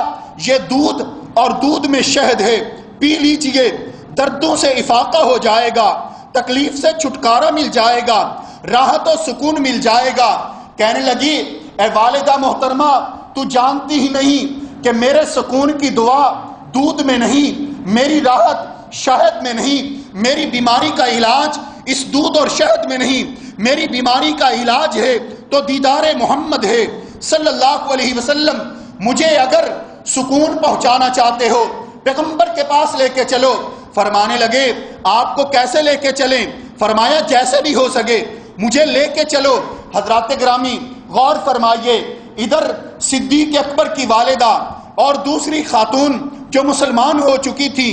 یہ دودھ اور دودھ میں شہد ہے، پی لیجئے، دردوں سے افاقہ ہو جائے گا، تکلیف سے چھٹکارا مل جائے گا، راحت و سکون مل جائے گا. کہنے لگی اے والدہ محترمہ تو جانتی ہی نہیں کہ میرے سکون کی دعا دودھ میں نہیں، میری راحت شہد میں نہیں، میری بیماری کا علاج اس دودھ اور شہد میں نہیں، میری بیماری کا علاج ہے تو دیدار محمد ہے صلی اللہ علیہ وسلم۔ مجھے اگر سکون پہنچانا چاہتے ہو پیغمبر کے پاس لے کے چلو۔ فرمانے لگے آپ کو کیسے لے کے چلیں؟ فرمایا جیسے بھی ہو سکے مجھے لے کے چلو۔ حضرات گرامی غور فرمائیے، ادھر صدیق اکبر کی والدہ اور دوسری خاتون جو مسلمان ہو چکی تھی،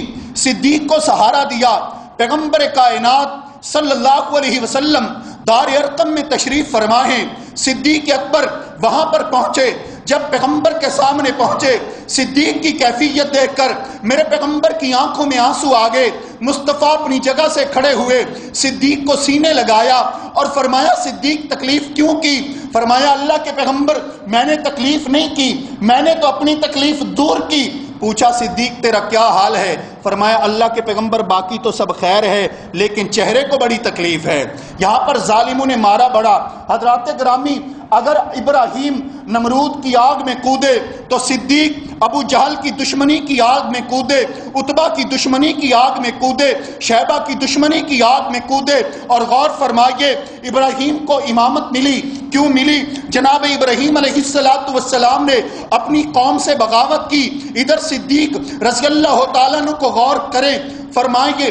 صدیق کو سہارا دیا۔ پیغمبر کائنات صلی اللہ علیہ وسلم دار ارقم میں تشریف فرما ہیں، صدیق اکبر وہاں پر پہنچے۔ جب پیغمبر کے سامنے پہنچے، صدیق کی کیفیت دیکھ کر میرے پیغمبر کی آنکھوں میں آنسو آ گئے۔ مصطفیٰ اپنی جگہ سے کھڑے ہوئے، صدیق کو سینے لگایا اور فرمایا صدیق تکلیف کیوں کی؟ فرمایا اللہ کے پیغمبر میں نے تکلیف نہیں کی، میں نے تو اپنی تکلیف دور کی۔ پوچھا صدیق تیرا کیا حال ہے؟ فرمایا اللہ کے پیغمبر باقی تو سب خیر ہے لیکن چہرے کو بڑی تکلیف ہے، یہاں پر ظالموں نے مارا بڑا۔ حضرات گرامی اگر ابراہیم نمرود کی آگ میں کودے تو صدیق ابو جہل کی دشمنی کی آگ میں کودے، عتبہ کی دشمنی کی آگ میں کودے، شیبہ کی دشمنی کی آگ میں کودے۔ اور غور فرمائیے ابراہیم کو امامت ملی، کیوں ملی؟ جناب ابراہیم علیہ السلام نے اپنی قوم سے بغاوت کی۔ ادھر صدیق رضی اللہ تعالیٰ عنہ کو غور کریں، فرمائیے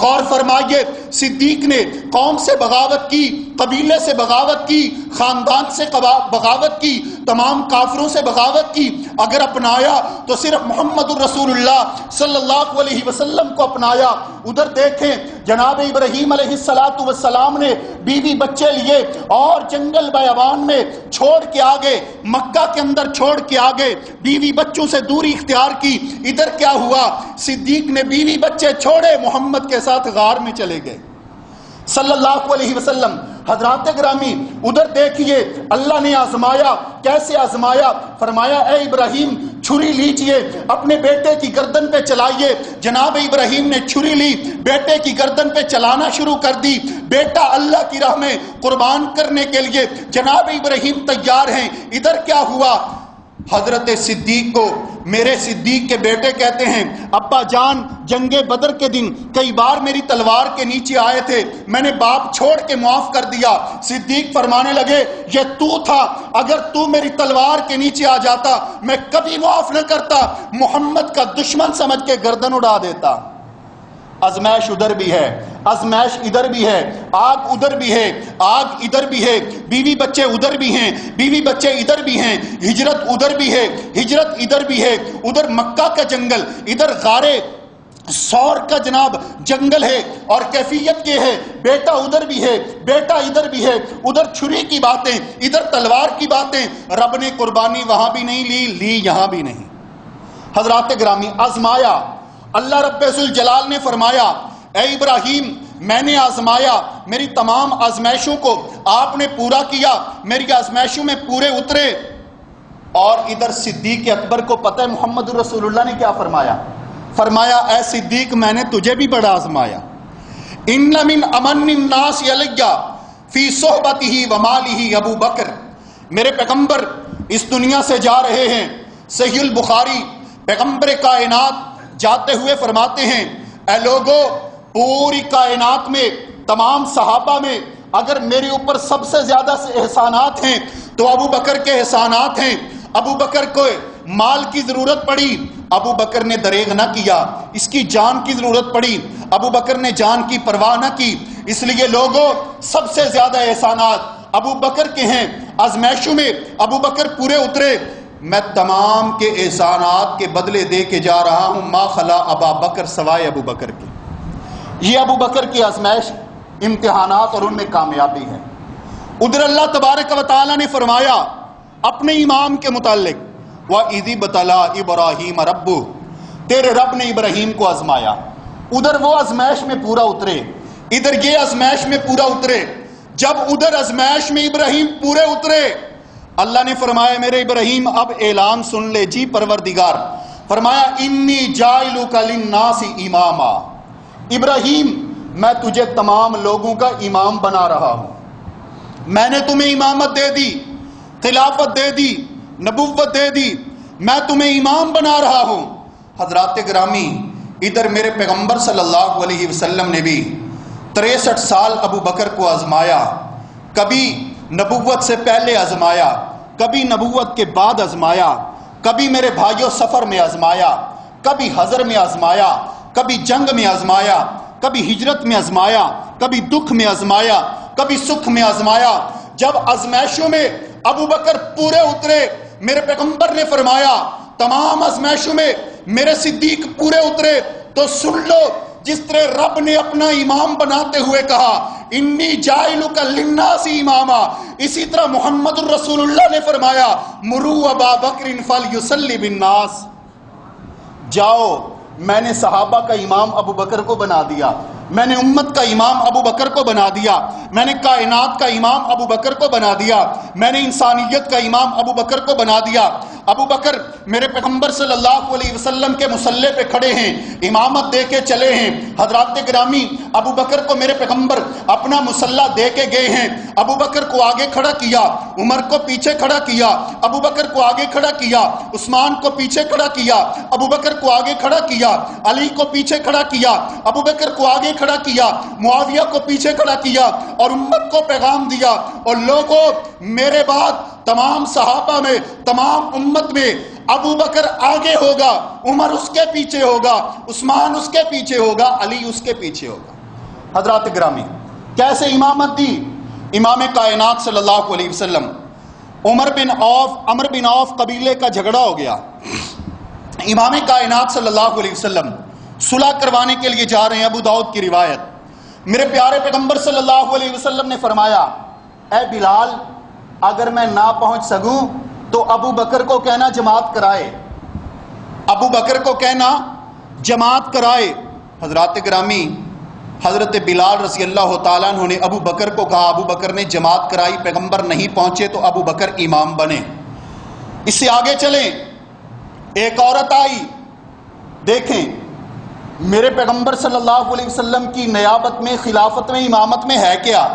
غور فرمائیے صدیق نے قوم سے بغاوت کی، قبیلے سے بغاوت کی، خاندان سے بغاوت کی، تمام کافروں سے بغاوت کی۔ اگر اپنایا تو صرف محمد الرسول اللہ صلی اللہ علیہ وسلم کو اپنایا۔ ادھر دیکھیں جناب ابراہیم علیہ السلام نے بیوی بچے لیے اور جنگل بیابان میں چھوڑ کے آگے، مکہ کے اندر چھوڑ کے آگے، بیوی بچوں سے دوری اختیار کی۔ ادھر کیا ہوا؟ صدیق نے بیوی بچے چھوڑے، محمد کے ساتھ غار میں چلے گئے صلی اللہ علیہ وسلم۔ حضرات گرامی ادھر دیکھیے اللہ نے آزمایا، کیسے آزمایا؟ فرمایا اے ابراہیم چھری لیجئے اپنے بیٹے کی گردن پہ چلائیے۔ جناب ابراہیم نے چھری لی، بیٹے کی گردن پہ چلانا شروع کر دی۔ بیٹا اللہ کی راہ میں قربان کرنے کے لیے جناب ابراہیم تیار ہیں۔ ادھر کیا ہوا؟ حضرت صدیق کو میرے صدیق کے بیٹے کہتے ہیں ابا جان جنگ بدر کے دن کئی بار میری تلوار کے نیچے آئے تھے، میں نے باپ چھوڑ کے معاف کر دیا۔ صدیق فرمانے لگے یہ تو تھا، اگر تو میری تلوار کے نیچے آ جاتا میں کبھی معاف نہ کرتا، محمد کا دشمن سمجھ کے گردن اڑا دیتا۔ آزمائش ادھر بھی ہے، آزمائش ادھر بھی ہے، آگ ادھر بھی ہے، آگ ادھر بھی ہے، بیوی بچے ادھر بھی ہیں، بیوی بچے ادھر بھی ہیں، ہجرت ادھر بھی ہے، ہجرت ادھر بھی ہے۔ ادھر مکہ کا جنگل، ادھر غارے سور کا جناب جنگل ہے۔ اور کیفیت یہ ہے بیٹا ادھر بھی ہے، بیٹا ادھر بھی ہے، ادھر چھری کی باتیں، ادھر تلوار کی باتیں۔ رب نے قربانی وہاں بھی نہیں لی یہاں بھی نہیں۔ حضرات گرامی آزمایا، اللہ رب الجلال نے فرمایا اے ابراہیم میں نے آزمایا، میری تمام آزمائشوں کو آپ نے پورا کیا، میری آزمائشوں میں پورے اترے۔ اور ادھر صدیق اکبر کو پتہ ہے محمد الرسول اللہ نے کیا فرمایا؟ فرمایا اے صدیق میں نے تجھے بھی بڑا آزمایا۔ ان من امن الناس علیہ فی صحبتہ ومالہ ابو بکر، میرے پیغمبر اس دنیا سے جا رہے ہیں۔ صحیح البخاری پیغمبر کائنات جاتے ہوئے فرماتے ہیں اے لوگوں پوری کائنات میں تمام صحابہ میں اگر میرے اوپر سب سے زیادہ احسانات ہیں تو ابو بکر کے احسانات ہیں۔ ابو بکر کو مال کی ضرورت پڑی، ابو بکر نے دریغ نہ کیا، اس کی جان کی ضرورت پڑی، ابو بکر نے جان کی پرواہ نہ کی۔ اس لیے لوگوں سب سے زیادہ احسانات ابو بکر کے ہیں، آزمائشوں میں ابو بکر پورے اترے۔ میں تمام کے احسانات کے بدلے دے کے جا رہا ہوں، ما خلا ابا بکر سوائے ابو بکر کے۔ یہ ابو بکر کی آزمائش، امتحانات اور ان میں کامیابی ہے۔ ادھر اللہ تبارک و تعالیٰ نے فرمایا اپنے امام کے متعلق وَإِذِ بَتَلَا إِبْرَاهِيمَ رَبُّهُ، تیرے رب نے ابراہیم کو آزمایا۔ ادھر وہ آزمائش میں پورا اترے، ادھر یہ آزمائش میں پورا اترے۔ جب ادھر آزمائش میں ابراہیم پورے اترے، اللہ نے فرمایا میرے ابراہیم اب اعلان سن لے جی پروردگار، فرمایا انی جائلک للناس اماما، ابراہیم میں تجھے تمام لوگوں کا امام بنا رہا ہوں، میں نے تمہیں امامت دے دی، خلافت دے دی، نبوت دے دی، میں تمہیں امام بنا رہا ہوں۔ حضرات گرامی ادھر میرے پیغمبر صلی اللہ علیہ وسلم نے بھی 63 سال ابو بکر کو آزمایا، کبھی نبوت سے پہلے آزمایا، کبھی نبوت کے بعد آزمایا، کبھی میرے بھائیوں سفر میں آزمایا، کبھی حضر میں آزمایا، کبھی جنگ میں آزمایا، کبھی ہجرت میں آزمایا، کبھی دکھ میں آزمایا، کبھی سکھ میں آزمایا۔ جب آزمائشوں میں ابو بکر پورے اترے، میرے پیغمبر نے فرمایا تمام آزمائشوں میں میرے صدیق پورے اترے، تو سن لو جس طرح رب نے اپنا امام بناتے ہوئے کہا انی جاعلک للناس اماما، اسی طرح محمد الرسول اللہ نے فرمایا مرو ابا بکر فلیصلی بالناس، جاؤ میں نے صحابہ کا امام ابو بکر کو بنا دیا، میں نے امت کا امام ابو بکر کو بنا دیا، میں نے کائنات کا امام ابو بکر کو بنا دیا، میں نے انسانیت کا امام ابو بکر کو بنا دیا۔ ابو بکر میرے پیغمبر صلی اللہ علیہ وسلم کے مصلے پہ کھڑے ہیں، امامت دے کے چلے ہیں۔ حضرات گرامی، ابو بکر کو میرے پیغمبر اپنا مصلہ دے کے گئے ہیں۔ ابو بکر کو آگے کھڑا کیا، عمر کو پیچھے کھڑا کیا، ابو بکر کو آگے کھڑا کیا، عثمان کو پیچھے کھڑا کیا، ابو بکر کو آگے کھڑا کیا، علی کو پیچھے کھڑا کیا، ابو بکر کو آگے کھڑا کیا، معاویہ کو پیچھے کھڑا کیا، اور امت کو پیغام دیا۔ اور لوگوں، میرے بعد تمام صحابہ میں، تمام امت میں ابو بکر آگے ہوگا، عمر اس کے پیچھے ہوگا، عثمان اس کے پیچھے ہوگا، علی اس کے پیچھے ہوگا۔ حضرات گرامی، کیسے امامت دی؟ امام کائنات صلی اللہ علیہ وسلم۔ عمر بن عوف قبیلے کا جھگڑا ہو گیا، امام کائنات صلی اللہ علیہ وسلم صلح کروانے کے لیے جا رہے ہیں۔ ابو داؤد کی روایت، میرے پیارے پیغمبر صلی اللہ علیہ وسلم نے فرمایا اے بلال، اگر میں نہ پہنچ سکوں تو ابو بکر کو کہنا جماعت کرائے، ابو بکر کو کہنا جماعت کرائے۔ حضرات گرامی، حضرت بلال رضی اللہ تعالیٰ عنہ نے ابو بکر کو کہا، ابو بکر نے جماعت کرائی، پیغمبر نہیں پہنچے تو ابو بکر امام بنے۔ اس سے آگے چلیں، ایک عورت آئی، دیکھیں میرے پیغمبر صلی اللہ علیہ وسلم کی نیابت میں، خلافت میں، امامت میں ہے کیا؟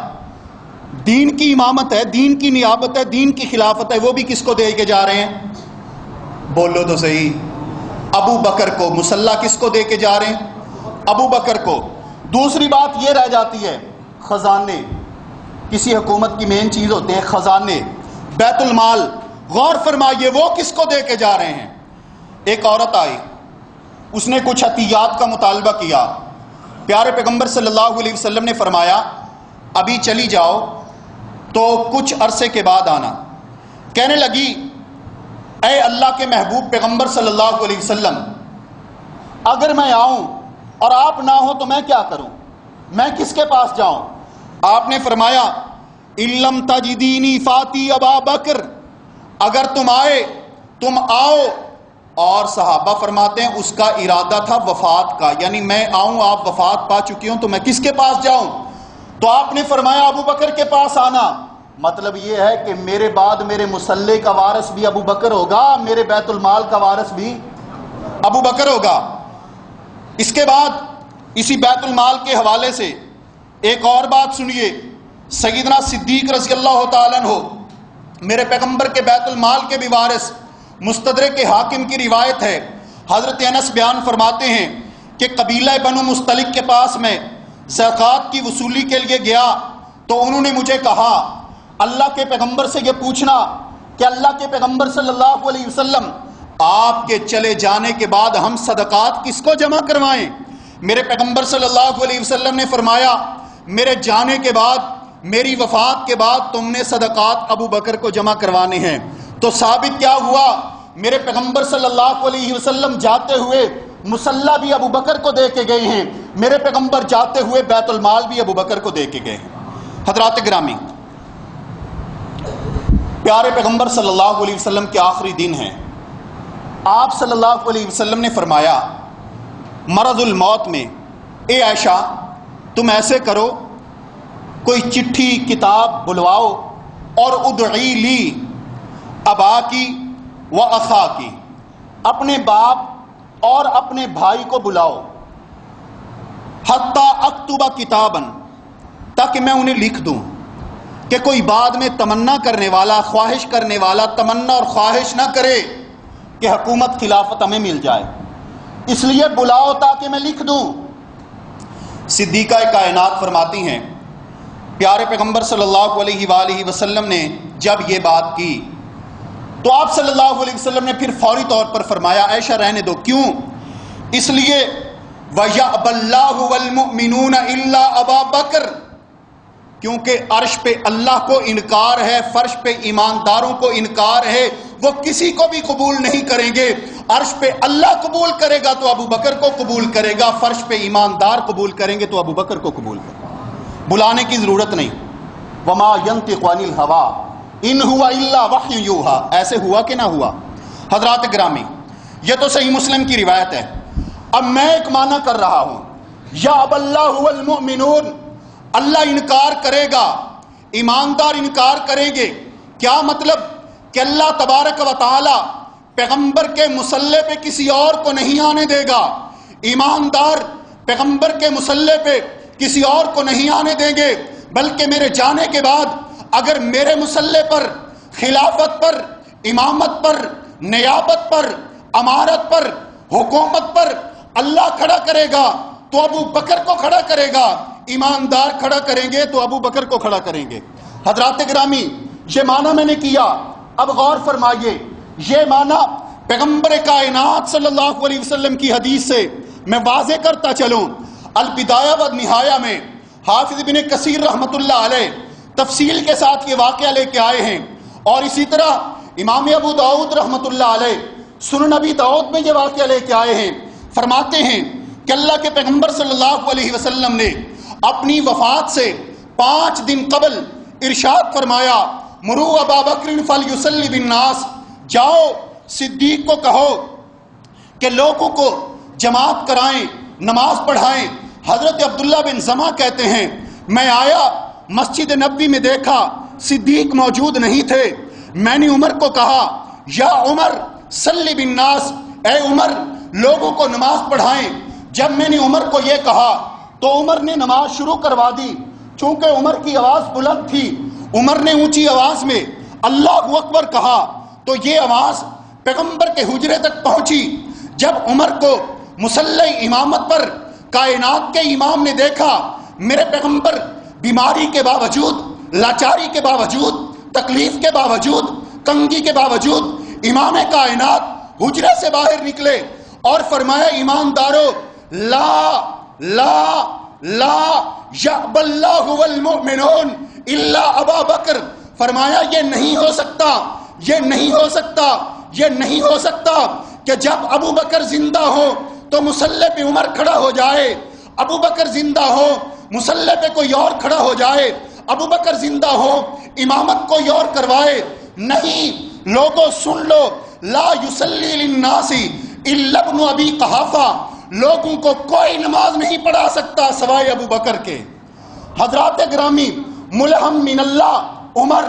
دین کی امامت ہے، دین کی نیابت ہے، دین کی خلافت ہے، وہ بھی کس کو دے کے جا رہے ہیں؟ بولو تو صحیح، ابو بکر کو۔ مصلح کس کو دے کے جا رہے ہیں؟ ابو بکر کو۔ دوسری بات یہ رہ جاتی ہے، خزانے۔ کسی حکومت کی مین چیز ہوتے ہیں خزانے، بیت المال۔ غور فرمائیے وہ کس کو دے کے جا رہے ہیں۔ ایک عورت آئی، اس نے کچھ عطیات کا مطالبہ کیا، پیارے پیغمبر صلی اللہ علیہ وسلم نے فرمایا ابھی چلی جاؤ تو کچھ عرصے کے بعد آنا۔ کہنے لگی اے اللہ کے محبوب پیغمبر صلی اللہ علیہ وسلم، اگر میں آؤں اور آپ نہ ہو تو میں کیا کروں، میں کس کے پاس جاؤں؟ آپ نے فرمایا ان لم تجدینی فاتی ابا بکر، اگر تم آؤ اور صحابہ فرماتے ہیں اس کا ارادہ تھا وفات کا، یعنی میں آؤں آپ وفات پا چکی ہوں تو میں کس کے پاس جاؤں؟ تو آپ نے فرمایا ابو بکر کے پاس آنا۔ مطلب یہ ہے کہ میرے بعد میرے مصلی کا وارث بھی ابو بکر ہوگا، میرے بیت المال کا وارث بھی ابو بکر ہوگا۔ اس کے بعد اسی بیت المال کے حوالے سے ایک اور بات سنیے، سیدنا صدیق رضی اللہ تعالیٰ عنہ میرے پیغمبر کے بیت المال کے بھی وارث۔ مستدرک کے حاکم کی روایت ہے، حضرت انس بیان فرماتے ہیں کہ قبیلہ بنو مستلق کے پاس میں زکوٰۃ کی وصولی کے لیے گیا تو انہوں نے مجھے کہا اللہ کے پیغمبر سے یہ پوچھنا کہ اللہ کے پیغمبر صلی اللہ علیہ وسلم آپ کے چلے جانے کے بعد ہم صدقات کس کو جمع کروائیں؟ میرے پیغمبر صلی اللہ علیہ وسلم نے فرمایا میرے جانے کے بعد، میری وفات کے بعد تم نے صدقات ابو بکر کو جمع کروانے ہیں۔ تو ثابت کیا ہوا؟ میرے پیغمبر صلی اللہ علیہ وسلم جاتے ہوئے مصلح بھی ابو بکر کو دے کے گئے ہیں، میرے پیغمبر جاتے ہوئے بیت المال بھی ابو بکر کو دے کے گئے ہیں۔ حضرات گرامی، پیارے پیغمبر صلی اللہ علیہ وسلم کے آخری دن ہیں، آپ صلی اللہ علیہ وسلم نے فرمایا مرض الموت میں اے عائشہ تم ایسے کرو، کوئی چٹھی کتاب بلواؤ اور ادعی لی ابا کی و اخا کی، اپنے باپ اور اپنے بھائی کو بلاؤ، حتی اکتبہ کتابن، تاکہ میں انہیں لکھ دوں کہ کوئی بعد میں تمنا کرنے والا، خواہش کرنے والا تمنا اور خواہش نہ کرے کہ حکومت خلافت ہمیں مل جائے، اس لیے بلاؤ تاکہ میں لکھ دوں۔ صدیقہ کائنات فرماتی ہیں پیارے پیغمبر صلی اللہ علیہ وآلہ وسلم نے جب یہ بات کی تو آپ صلی اللہ علیہ وسلم نے پھر فوری طور پر فرمایا عائشہ رہنے دو، کیوں؟ اس لیے وَيَأْبَى اللَّهُ وَالْمُؤْمِنُونَ إِلَّا أَبَا بَكْرَ، کیونکہ عرش پہ اللہ کو انکار ہے، فرش پہ ایمانداروں کو انکار ہے، وہ کسی کو بھی قبول نہیں کریں گے۔ عرش پہ اللہ قبول کرے گا تو ابو بکر کو قبول کرے گا، فرش پہ ایماندار قبول کریں گے تو ابو بکر کو قبول کرے گا، بلانے کی ضرورت نہیں۔ وما ينطق عن الهوى ان هو الا وحی يوحى، ایسے ہوا کہ نہ ہوا؟ حضرات گرامی، یہ تو صحیح مسلم کی روایت ہے۔ اب میں ایک معنی کر رہا ہوں، یا اب اللہ والمؤمنون، اللہ انکار کرے گا، ایماندار انکار کریں گے۔ کیا مطلب؟ کہ اللہ تبارک و تعالی پیغمبر کے مصلے پہ کسی اور کو نہیں آنے دے گا، ایماندار پیغمبر کے مصلے پہ کسی اور کو نہیں آنے دیں گے، بلکہ میرے جانے کے بعد اگر میرے مصلے پر خلافت پر، امامت پر، نیابت پر، امارت پر، حکومت پر اللہ کھڑا کرے گا تو ابو بکر کو کھڑا کرے گا، ایماندار کھڑا کریں گے تو ابو بکر کو کھڑا کریں گے۔ حضرات گرامی، یہ معنی میں نے کیا، اب غور فرمائیے، یہ معنی پیغمبر کائنات صلی اللہ علیہ وسلم کی حدیث سے میں واضح کرتا چلوں۔ البدایہ والنہایہ میں حافظ ابن کثیر رحمۃ اللہ علیہ تفصیل کے ساتھ یہ واقعہ لے کے آئے ہیں، اور اسی طرح امام ابو داؤد رحمۃ اللہ علیہ سنن ابی داؤد میں یہ واقعہ لے کے آئے ہیں۔ فرماتے ہیں کہ اللہ کے پیغمبر صلی اللہ علیہ وسلم نے اپنی وفات سے 5 دن قبل ارشاد فرمایا، مرو ابا بکر فلیصلی بالناس، جاؤ صدیق کو کہو کہ لوگوں کو جماعت کرائیں، نماز پڑھائیں۔ حضرت عبداللہ بن زمعہ کہتے ہیں، میں آیا مسجد نبوی میں، دیکھا صدیق موجود نہیں تھے، میں نے عمر کو کہا، یا عمر صلی بالناس، اے عمر لوگوں کو نماز پڑھائیں۔ جب میں نے عمر کو یہ کہا تو عمر نے نماز شروع کروا دی، چونکہ عمر کی آواز بلند تھی، عمر نے اونچی آواز میں اللہ اکبر کہا تو یہ آواز پیغمبر کے حجرے تک پہنچی۔ جب عمر کو مصلی امامت پر کائنات کے امام نے دیکھا، میرے پیغمبر بیماری کے باوجود، لاچاری کے باوجود، تکلیف کے باوجود، تنگی کے باوجود امام کائنات حجرے سے باہر نکلے اور فرمایا، ایماندارو لا لا لا یأبی اللہ والمؤمنون الا ابا بکر، فرمایا یہ نہیں ہو سکتا، یہ نہیں ہو سکتا، یہ نہیں ہو سکتا کہ جب ابو بکر زندہ ہو تو مصلی پہ عمر کھڑا ہو جائے، ابو بکر زندہ ہو مصلی پہ کوئی اور کھڑا ہو جائے، ابو بکر زندہ ہو امامت کوئی اور کروائے۔ نہیں لوگوں سن لو، لا یصلی للناس الا ابن ابی قحافہ، لوگوں کو کوئی نماز نہیں پڑھا سکتا سوائے ابو بکر کے۔ حضرات گرامی، ملہم من اللہ عمر،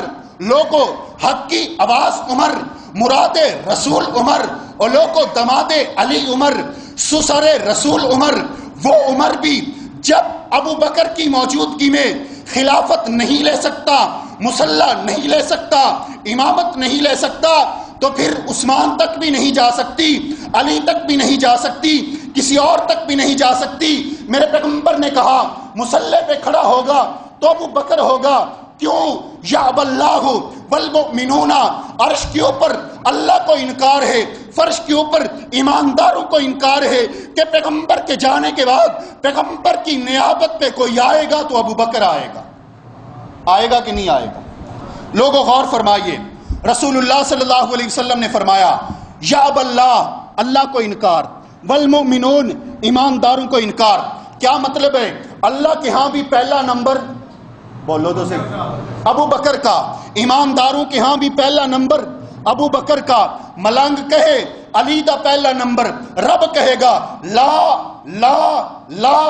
لوگوں حق کی آواز عمر، مراد رسول عمر، اور لوگوں دماد علی عمر، سسر رسول عمر، وہ عمر بھی جب ابو بکر کی موجودگی میں خلافت نہیں لے سکتا، مصلی نہیں لے سکتا، امامت نہیں لے سکتا، تو پھر عثمان تک بھی نہیں جا سکتی، علی تک بھی نہیں جا سکتی، کسی اور تک بھی نہیں جا سکتی۔ میرے پیغمبر نے کہا مصلی پہ کھڑا ہوگا تو ابو بکر ہوگا، کیوں؟ یأبی اللہ والمؤمنون، عرش کے اوپر اللہ کو انکار ہے، فرش کے اوپر ایمانداروں کو انکار ہے کہ پیغمبر کے جانے کے بعد پیغمبر کی نیابت پہ کوئی آئے گا تو ابو بکر آئے گا، آئے گا کہ نہیں آئے گا؟ لوگوں غور فرمائیے، رسول اللہ صلی اللہ علیہ وسلم نے فرمایا یأبی اللہ، اللہ کو انکار، والمؤمنون، ایمانداروں کو انکار۔ کیا مطلب ہے؟ اللہ کے ہاں بھی پہلا نمبر، بولو تو سے ابو بکر کا، ایمانداروں کے ہاں بھی پہلا نمبر ابو بکر کا، ملنگ کہے علی دا پہلا نمبر، رب کہے گا لا لا لا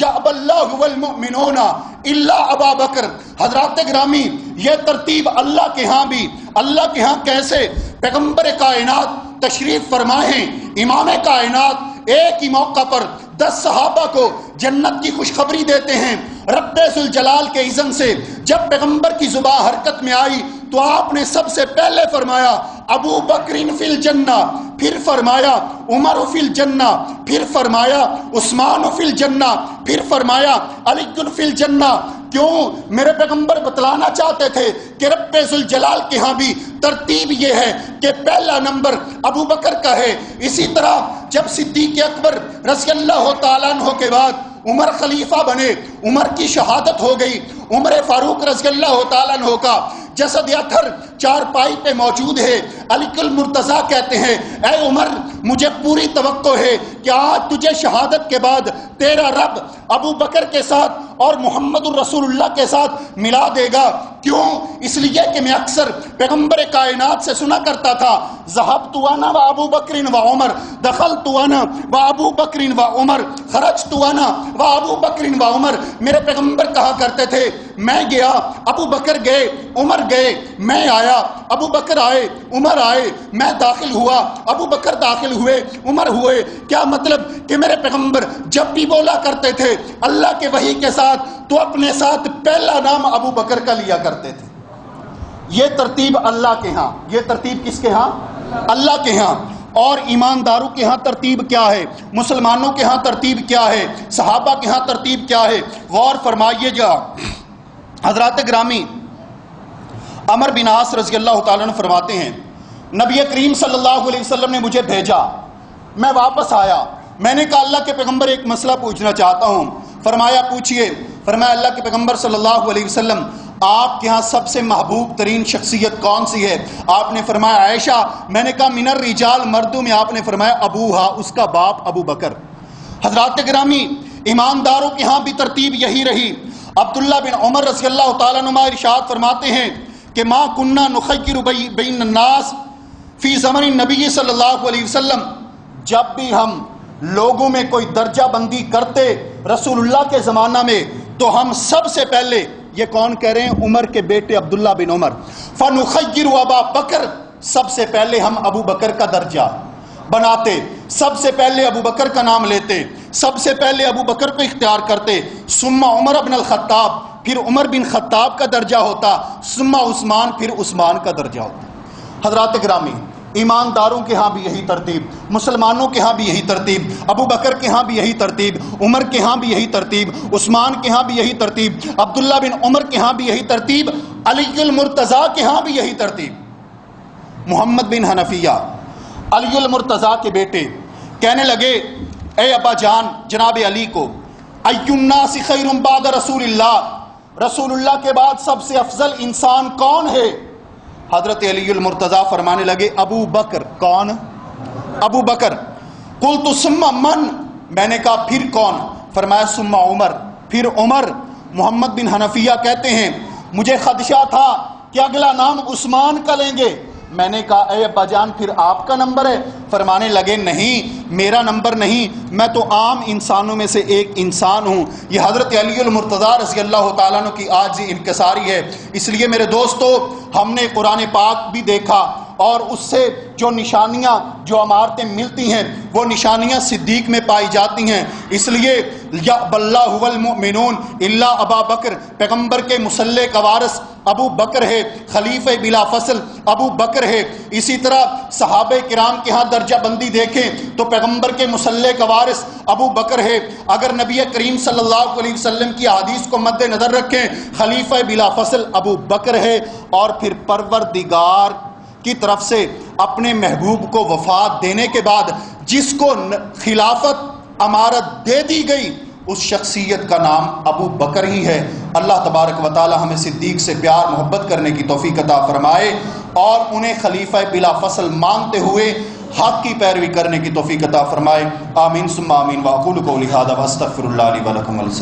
یأبی اللہ والمؤمنون الا ابا بکر۔ حضرات گرامی، یہ ترتیب اللہ کے ہاں بھی، اللہ کے ہاں کیسے پیغمبر کائنات تشریف فرمائیں، امام کائنات ایک ہی موقع پر 10 صحابہ کو جنت کی خوشخبری دیتے ہیں، رب ذوالجلال کے اذن سے جب پیغمبر کی زباں حرکت میں آئی تو آپ نے سب سے پہلے فرمایا ابو بکر فی الجنہ، پھر فرمایا عمر فی الجنہ، پھر فرمایا عثمان فی الجنہ، پھر فرمایا علی فی الجنہ۔ کیوں؟ میرے پیغمبر بتلانا چاہتے تھے کہ رب ذوالجلال کے ہاں بھی ترتیب یہ ہے کہ پہلا نمبر ابو بکر کا ہے۔ اسی طرح جب صدیق اکبر رضی اللہ تعالیٰ عنہ کے بعد عمر خلیفہ بنے، عمر کی شہادت ہو گئی، عمر فاروق رضی اللہ تعالیٰ عنہ کا جسد اتھر چار پائی پہ موجود ہے۔ علی المرتضیٰ کہتے ہیں اے عمر، مجھے پوری توقع ہے کہ آج تجھے شہادت کے بعد تیرا رب ابو بکر کے ساتھ اور محمد الرسول اللہ کے ساتھ ملا دے گا۔ کیوں؟ اس لیے کہ میں اکثر پیغمبر کائنات سے سنا کرتا تھا ذہبت انا و ابو بکر و عمر، دخلت انا و ابو بکر و عمر، خرجت انا و ابو بکر و عمر۔ میرے پیغمبر کہا کرتے تھے میں گیا، ابو بکر گئے، عمر گئے، میں آیا، ابو بکر آئے، عمر آئے، میں داخل ہوا، ابو بکر داخل ہوئے، عمر ہوئے۔ کیا مطلب؟ کہ میرے پیغمبر جب بھی بولا کرتے تھے اللہ کے وحی کے ساتھ تو اپنے ساتھ پہلا نام ابو بکر کا لیا کرتے تھے۔ یہ ترتیب اللہ کے ہاں، یہ ترتیب کس کے ہاں؟ اللہ کے ہاں۔ اور ایمانداروں کے ہاں ترتیب کیا ہے؟ مسلمانوں کے ہاں ترتیب کیا ہے؟ صحابہ کے ہاں ترتیب کیا ہے؟ غور فرمائیے گا حضرات گرامی۔ عمر بن عاص رضی اللہ تعالیٰ عنہ فرماتے ہیں نبی کریم صلی اللہ علیہ وسلم نے مجھے بھیجا، میں واپس آیا، میں نے کہا اللہ کے پیغمبر ایک مسئلہ پوچھنا چاہتا ہوں۔ فرمایا پوچھئے۔ فرمایا اللہ کے پیغمبر صلی اللہ علیہ وسلم آپ کے ہاں سب سے محبوب ترین شخصیت کون سی ہے؟ آپ نے فرمایا عائشہ۔ میں نے کہا من الرجال، مردوں میں؟ آپ نے فرمایا ابوہا، اس کا باپ ابو بکر۔ حضرات گرامی ایمانداروں کے ہاں بھی ترتیب یہی رہی۔ عبداللہ بن عمر رضی اللہ تعالیٰ عنہ ارشاد فرماتے ہیں کہ ما کننا نخیر بین الناس فی زمن النبی صلی اللہ علیہ وسلم، جب بھی ہم لوگوں میں کوئی درجہ بندی کرتے رسول اللہ کے زمانہ میں تو ہم سب سے پہلے، یہ کون کہہ رہے ہیں؟ عمر کے بیٹے عبداللہ بن عمر، فنخیر ابا بکر، سب سے پہلے ہم ابو بکر کا درجہ بناتے، سب سے پہلے ابو بکر کا نام لیتے، سب سے پہلے ابو بکر کو اختیار کرتے، ثم عمر بن الخطاب، پھر عمر بن خطاب کا درجہ ہوتا، ثم عثمان، پھر عثمان کا درجہ ہوتا۔ حضرات گرامی ایمانداروں کے ہاں بھی یہی ترتیب، مسلمانوں کے ہاں بھی یہی ترتیب، ابو بکر کے ہاں بھی یہی ترتیب، عمر کے ہاں بھی یہی ترتیب، عثمان کے ہاں بھی یہی ترتیب، عبداللہ بن عمر کے ہاں بھی یہی ترتیب، علی المرتضیٰ کے ہاں بھی یہی ترتیب۔ محمد بن حنفیہ علی المرتضیٰ کے بیٹے کہنے لگے اے ابا جان جناب علی کو، ایُّ الناس خیر بعد رسول اللہ، رسول اللہ کے بعد سب سے افضل انسان کون ہے؟ حضرت علی المرتضیٰ فرمانے لگے ابو بکر۔ کون؟ ابو بکر۔ قلت ثم من، میں نے کہا پھر کون؟ فرمایا ثم عمر، پھر عمر۔ محمد بن حنفیہ کہتے ہیں مجھے خدشہ تھا کہ اگلا نام عثمان کا لیں گے، میں نے کہا اے ابا جان پھر آپ کا نمبر ہے؟ فرمانے لگے نہیں، میرا نمبر نہیں، میں تو عام انسانوں میں سے ایک انسان ہوں۔ یہ حضرت علی المرتضیٰ رضی اللہ تعالیٰ عنہ کی عاجزی انکساری ہے۔ اس لیے میرے دوستو ہم نے قرآن پاک بھی دیکھا اور اس سے جو نشانیاں، جو عمارتیں ملتی ہیں وہ نشانیاں صدیق میں پائی جاتی ہیں۔ اس لیے یأبی اللہ المؤمنون الا ابا بکر، پیغمبر کے مصلی کا وارث ابو بکر ہے، خلیفہ بلا فصل ابو بکر ہے۔ اسی طرح صحابہ کرام کے ہاں درجہ بندی دیکھیں تو پیغمبر کے مصلی کا وارث ابو بکر ہے۔ اگر نبی کریم صلی اللہ علیہ وسلم کی حدیث کو مد نظر رکھیں خلیفہ بلا فصل ابو بکر ہے، اور پھر پروردگار کی طرف سے اپنے محبوب کو وفات دینے کے بعد جس کو خلافت امارت دے دی گئی اس شخصیت کا نام ابو بکر ہی ہے۔ اللہ تبارک و تعالی ہمیں صدیق سے پیار محبت کرنے کی توفیق عطا فرمائے اور انہیں خلیفہ بلا فصل مانتے ہوئے حق کی پیروی کرنے کی توفیق عطا فرمائے۔ آمین ثم آمین۔ واقول قولی ھذا واستغفر اللہ لی و لکم۔